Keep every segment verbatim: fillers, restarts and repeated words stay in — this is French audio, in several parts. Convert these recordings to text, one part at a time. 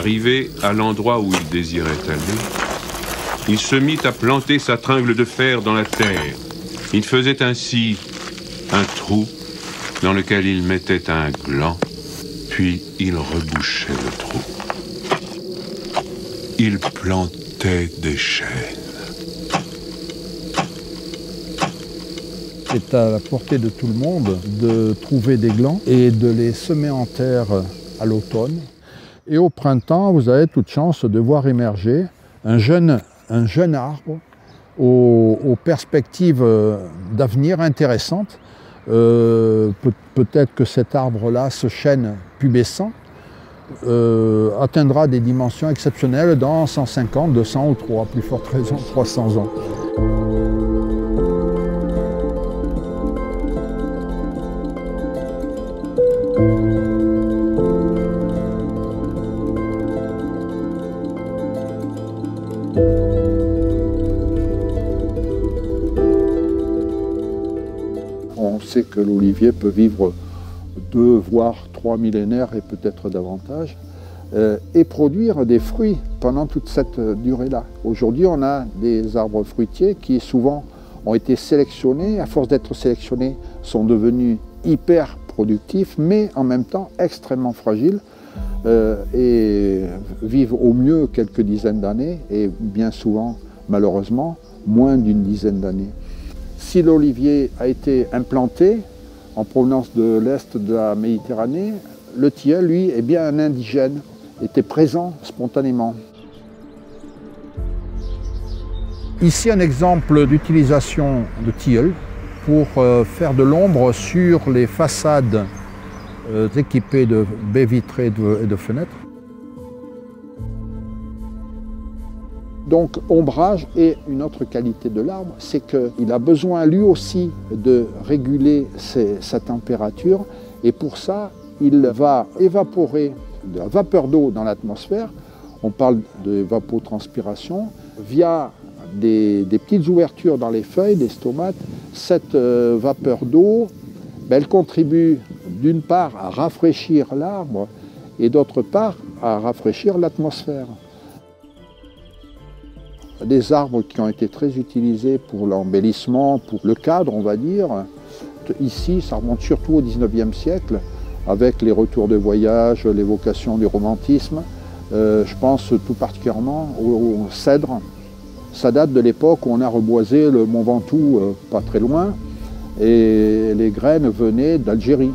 Arrivé à l'endroit où il désirait aller, il se mit à planter sa tringle de fer dans la terre. Il faisait ainsi un trou dans lequel il mettait un gland, puis il rebouchait le trou. Il plantait des chênes. C'est à la portée de tout le monde de trouver des glands et de les semer en terre à l'automne. Et au printemps, vous avez toute chance de voir émerger un jeune, un jeune arbre aux, aux perspectives d'avenir intéressantes. Euh, peut, peut-être que cet arbre-là, ce chêne pubescent, euh, atteindra des dimensions exceptionnelles dans cent cinquante, deux cents ou trois, plus forte raison, trois cents ans. Que l'olivier peut vivre deux voire trois millénaires et peut-être davantage euh, et produire des fruits pendant toute cette durée-là. Aujourd'hui, on a des arbres fruitiers qui souvent ont été sélectionnés, à force d'être sélectionnés, sont devenus hyper productifs, mais en même temps extrêmement fragiles euh, et vivent au mieux quelques dizaines d'années et bien souvent, malheureusement, moins d'une dizaine d'années. Si l'olivier a été implanté en provenance de l'est de la Méditerranée, le tilleul, lui, est bien un indigène, était présent spontanément. Ici, un exemple d'utilisation de tilleul pour faire de l'ombre sur les façades équipées de baies vitrées et de fenêtres. Donc, ombrage, et une autre qualité de l'arbre, c'est qu'il a besoin lui aussi de réguler ses, sa température, et pour ça, il va évaporer de la vapeur d'eau dans l'atmosphère, on parle de évapotranspiration, via des, des petites ouvertures dans les feuilles, des stomates. Cette euh, vapeur d'eau, ben, elle contribue d'une part à rafraîchir l'arbre, et d'autre part à rafraîchir l'atmosphère. Des arbres qui ont été très utilisés pour l'embellissement, pour le cadre, on va dire. Ici, ça remonte surtout au dix-neuvième siècle, avec les retours de voyage, l'évocation du romantisme. Euh, je pense tout particulièrement au, au cèdre. Ça date de l'époque où on a reboisé le mont Ventoux, euh, pas très loin, et les graines venaient d'Algérie.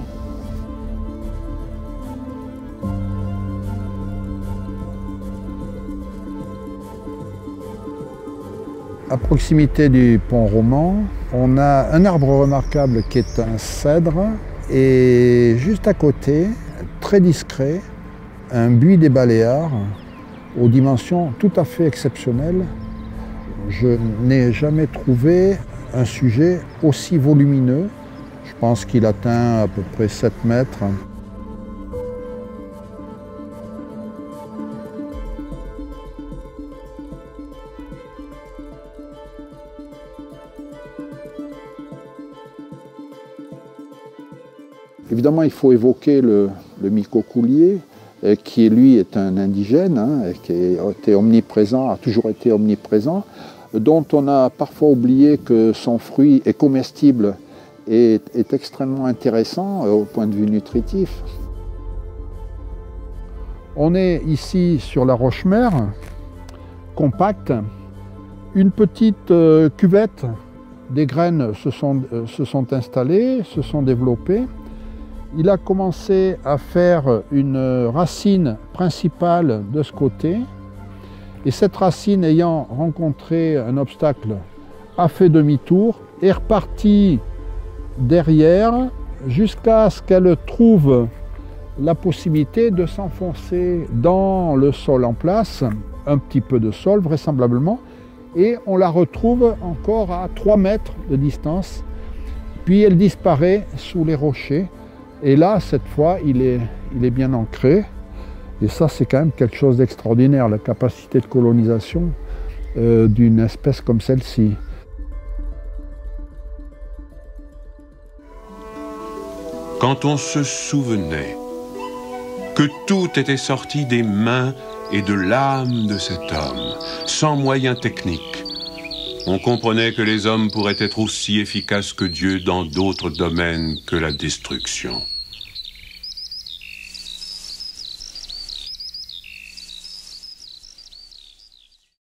À proximité du pont Roman, on a un arbre remarquable qui est un cèdre et juste à côté, très discret, un buis des Baléares aux dimensions tout à fait exceptionnelles. Je n'ai jamais trouvé un sujet aussi volumineux. Je pense qu'il atteint à peu près sept mètres. Évidemment, il faut évoquer le, le micocoulier, qui lui est un indigène, hein, qui a été omniprésent, a toujours été omniprésent, dont on a parfois oublié que son fruit est comestible et est extrêmement intéressant au point de vue nutritif. On est ici sur la Roche-Mère, compacte, une petite euh, cuvette. Des graines se sont, euh, se sont installées, se sont développées. Il a commencé à faire une racine principale de ce côté, et cette racine, ayant rencontré un obstacle, a fait demi-tour et est repartie derrière jusqu'à ce qu'elle trouve la possibilité de s'enfoncer dans le sol en place, un petit peu de sol vraisemblablement, et on la retrouve encore à trois mètres de distance, puis elle disparaît sous les rochers. Et là, cette fois, il est, il est bien ancré. Et ça, c'est quand même quelque chose d'extraordinaire, la capacité de colonisation euh, d'une espèce comme celle-ci. Quand on se souvenait que tout était sorti des mains et de l'âme de cet homme, sans moyens techniques. On comprenait que les hommes pourraient être aussi efficaces que Dieu dans d'autres domaines que la destruction.